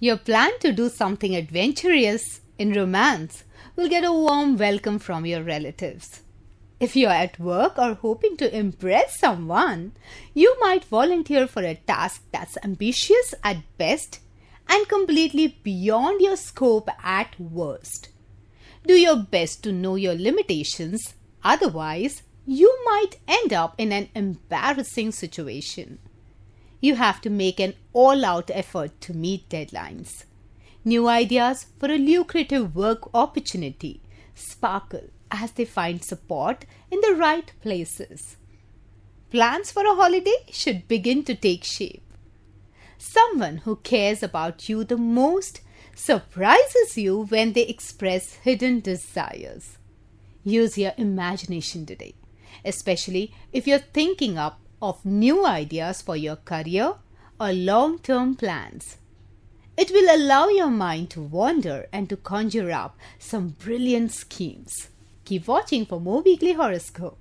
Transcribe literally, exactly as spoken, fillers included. Your plan to do something adventurous in romance will get a warm welcome from your relatives. If you are at work or hoping to impress someone, you might volunteer for a task that's ambitious at best and completely beyond your scope at worst. Do your best to know your limitations, otherwise you might end up in an embarrassing situation. You have to make an all-out effort to meet deadlines. New ideas for a lucrative work opportunity sparkle as they find support in the right places. Plans for a holiday should begin to take shape. Someone who cares about you the most surprises you when they express hidden desires. Use your imagination today, especially if you're thinking up of new ideas for your career or long-term plans. It will allow your mind to wander and to conjure up some brilliant schemes. Keep watching for more weekly horoscope.